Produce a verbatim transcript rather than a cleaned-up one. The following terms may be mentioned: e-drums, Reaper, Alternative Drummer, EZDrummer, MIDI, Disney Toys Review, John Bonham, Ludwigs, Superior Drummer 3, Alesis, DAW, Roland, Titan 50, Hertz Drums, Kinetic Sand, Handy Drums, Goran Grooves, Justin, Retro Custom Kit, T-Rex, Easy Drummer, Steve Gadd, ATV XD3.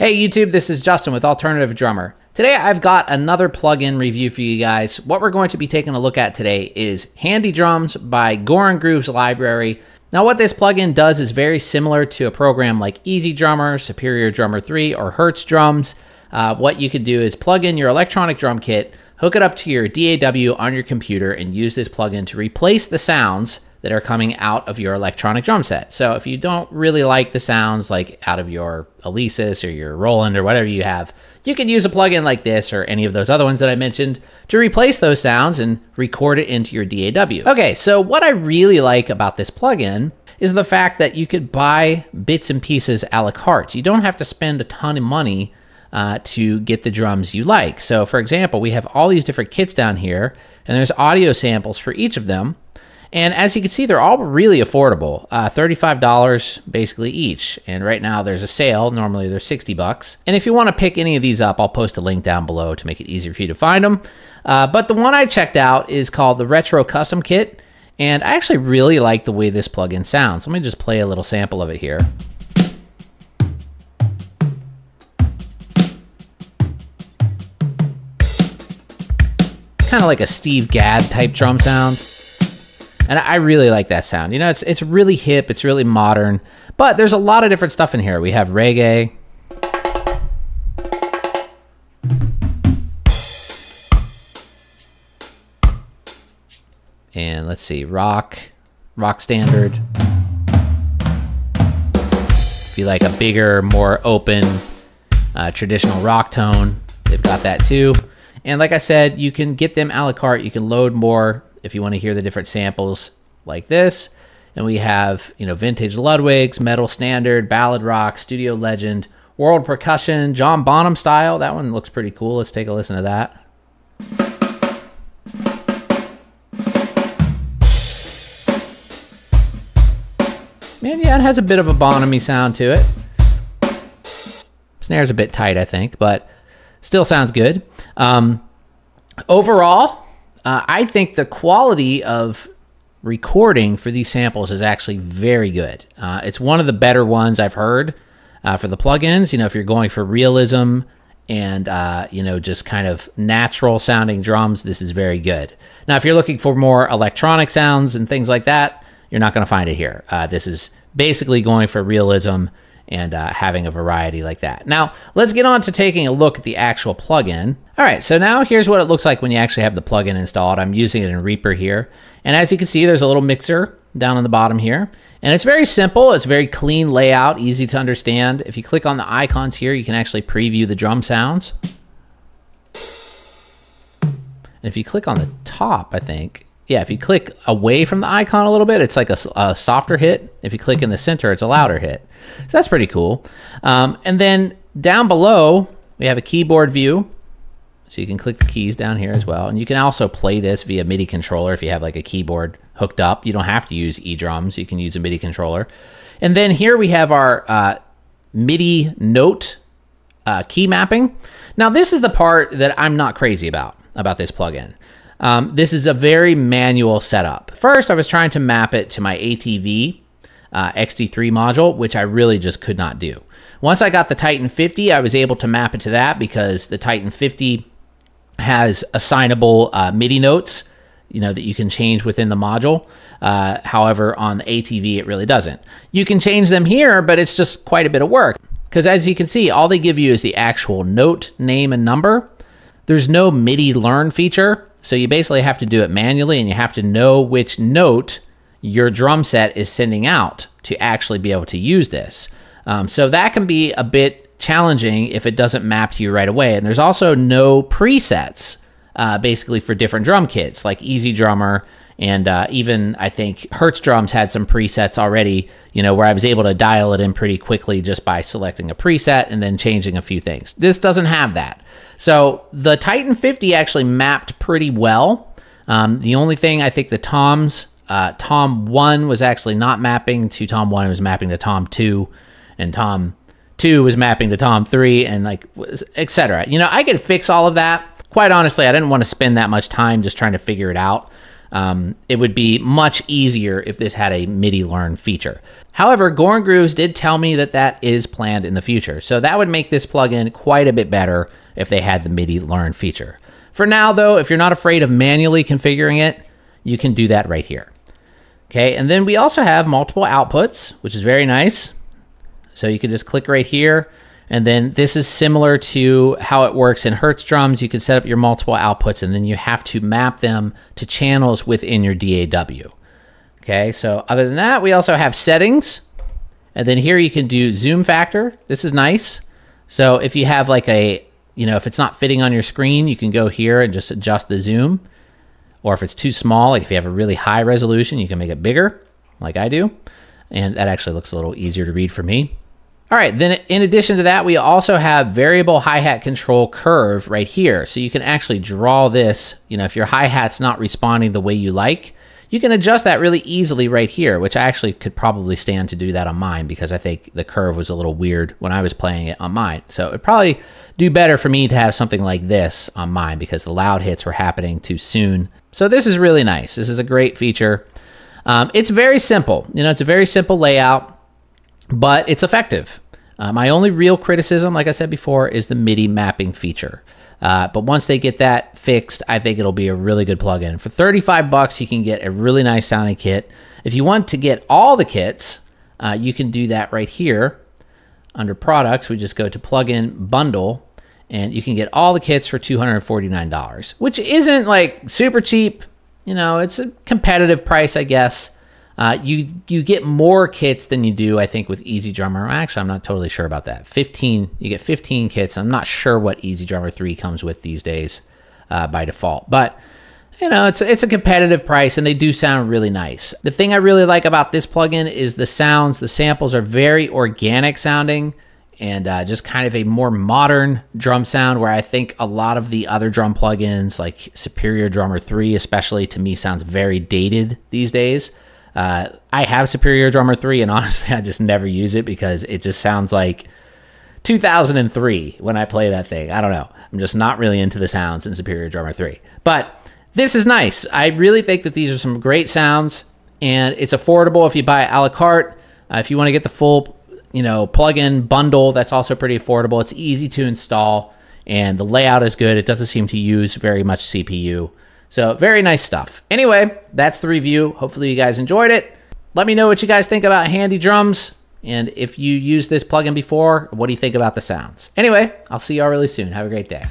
Hey YouTube, this is Justin with Alternative Drummer. Today I've got another plugin review for you guys. What we're going to be taking a look at today is Handy Drums by Gore and Groove's library. Now what this plugin does is very similar to a program like EZDrummer, Superior Drummer three, or Hertz Drums. Uh, what you could do is plug in your electronic drum kit, hook it up to your D A W on your computer, and use this plugin to replace the sounds that are coming out of your electronic drum set. So if you don't really like the sounds like out of your Alesis or your Roland or whatever you have, you can use a plugin like this or any of those other ones that I mentioned to replace those sounds and record it into your D A W. Okay, so what I really like about this plugin is the fact that you could buy bits and pieces a la carte. You don't have to spend a ton of money Uh, to get the drums you like. So for example, we have all these different kits down here and there's audio samples for each of them. And as you can see, they're all really affordable, uh, thirty-five dollars basically each. And right now there's a sale, normally they're sixty bucks. And if you wanna pick any of these up, I'll post a link down below to make it easier for you to find them. Uh, but the one I checked out is called the Retro Custom Kit. And I actually really like the way this plugin sounds. Let me just play a little sample of it here. Kind of like a Steve Gadd type drum sound. And I really like that sound. You know, it's, it's really hip, it's really modern, but there's a lot of different stuff in here. We have reggae. And let's see, rock, rock standard. If you like a bigger, more open, uh, traditional rock tone, they've got that too. And like I said, you can get them a la carte. You can load more if you want to hear the different samples like this. And we have, you know, vintage Ludwigs, metal standard, ballad rock, studio legend, world percussion, John Bonham style. That one looks pretty cool. Let's take a listen to that. Man, yeah, it has a bit of a Bonham-y sound to it. Snare's a bit tight, I think, but still sounds good. Um, overall, uh, I think the quality of recording for these samples is actually very good. Uh, it's one of the better ones I've heard uh, for the plugins. You know, if you're going for realism and, uh, you know, just kind of natural sounding drums, this is very good. Now, if you're looking for more electronic sounds and things like that, you're not going to find it here. Uh, this is basically going for realism and uh, having a variety like that. Now, let's get on to taking a look at the actual plugin. All right, so now here's what it looks like when you actually have the plugin installed. I'm using it in Reaper here. And as you can see, there's a little mixer down on the bottom here. And it's very simple, it's very clean layout, easy to understand. If you click on the icons here, you can actually preview the drum sounds. And if you click on the top, I think, yeah, if you click away from the icon a little bit, it's like a, a softer hit. If you click in the center, it's a louder hit. So that's pretty cool. Um, and then down below, we have a keyboard view. So you can click the keys down here as well. And you can also play this via MIDI controller if you have like a keyboard hooked up. You don't have to use eDrums. You can use a MIDI controller. And then here we have our uh, MIDI note uh, key mapping. Now this is the part that I'm not crazy about, about this plugin. Um, this is a very manual setup. First, I was trying to map it to my A T V uh, X D three module, which I really just could not do. Once I got the Titan fifty, I was able to map it to that because the Titan fifty has assignable uh, MIDI notes, you know, that you can change within the module. Uh, however, on the A T V, it really doesn't. You can change them here, but it's just quite a bit of work because as you can see, all they give you is the actual note, name, and number. There's no MIDI learn feature. So you basically have to do it manually and you have to know which note your drum set is sending out to actually be able to use this. Um, so that can be a bit challenging if it doesn't map to you right away. And there's also no presets uh, basically for different drum kits like EZDrummer and uh, even I think Hertz Drums had some presets already, you know, where I was able to dial it in pretty quickly just by selecting a preset and then changing a few things. This doesn't have that. So the Titan fifty actually mapped pretty well. Um, the only thing I think the toms, uh, Tom one was actually not mapping to Tom one, it was mapping to Tom two, and Tom two was mapping to Tom three, and like, et cetera. You know, I could fix all of that. Quite honestly, I didn't want to spend that much time just trying to figure it out. Um, it would be much easier if this had a MIDI learn feature. However, Gore and Grooves did tell me that that is planned in the future, so that would make this plugin quite a bit better if they had the MIDI learn feature. For now, though, if you're not afraid of manually configuring it, you can do that right here. Okay, and then we also have multiple outputs, which is very nice. So you can just click right here, and then this is similar to how it works in Hertz Drums. You can set up your multiple outputs, and then you have to map them to channels within your D A W. Okay, so other than that, we also have settings, and then here you can do zoom factor. This is nice. So if you have like a, you know, if it's not fitting on your screen, you can go here and just adjust the zoom. Or if it's too small, like if you have a really high resolution, you can make it bigger, like I do. And that actually looks a little easier to read for me. All right, then in addition to that, we also have variable hi-hat control curve right here. So you can actually draw this, you know, if your hi-hat's not responding the way you like, you can adjust that really easily right here, which I actually could probably stand to do that on mine because I think the curve was a little weird when I was playing it on mine. So it'd probably do better for me to have something like this on mine because the loud hits were happening too soon. So this is really nice. This is a great feature. Um, it's very simple. You know, it's a very simple layout, but it's effective. Uh, my only real criticism, like I said before, is the MIDI mapping feature. Uh, but once they get that fixed, I think it'll be a really good plugin. For thirty-five bucks, you can get a really nice sounding kit. If you want to get all the kits, uh, you can do that right here. Under products, we just go to plugin bundle, and you can get all the kits for two hundred forty-nine dollars, which isn't like super cheap. You know, it's a competitive price, I guess. Uh, you you get more kits than you do, I think, with Easy Drummer. Actually, I'm not totally sure about that. fifteen, you get fifteen kits. I'm not sure what Easy Drummer three comes with these days uh, by default. But, you know, it's, it's a competitive price, and they do sound really nice. The thing I really like about this plugin is the sounds. The samples are very organic sounding and uh, just kind of a more modern drum sound, where I think a lot of the other drum plugins, like Superior Drummer three especially, to me sounds very dated these days. Uh, I have Superior Drummer three, and honestly, I just never use it because it just sounds like two thousand three when I play that thing. I don't know. I'm just not really into the sounds in Superior Drummer three. But this is nice. I really think that these are some great sounds, and it's affordable if you buy a la carte. Uh, if you want to get the full, you know, plugin bundle, that's also pretty affordable. It's easy to install, and the layout is good. It doesn't seem to use very much C P U. So very nice stuff. Anyway, that's the review. Hopefully you guys enjoyed it. Let me know what you guys think about Handy Drums, and if you used this plugin before, what do you think about the sounds? Anyway, I'll see y'all really soon. Have a great day.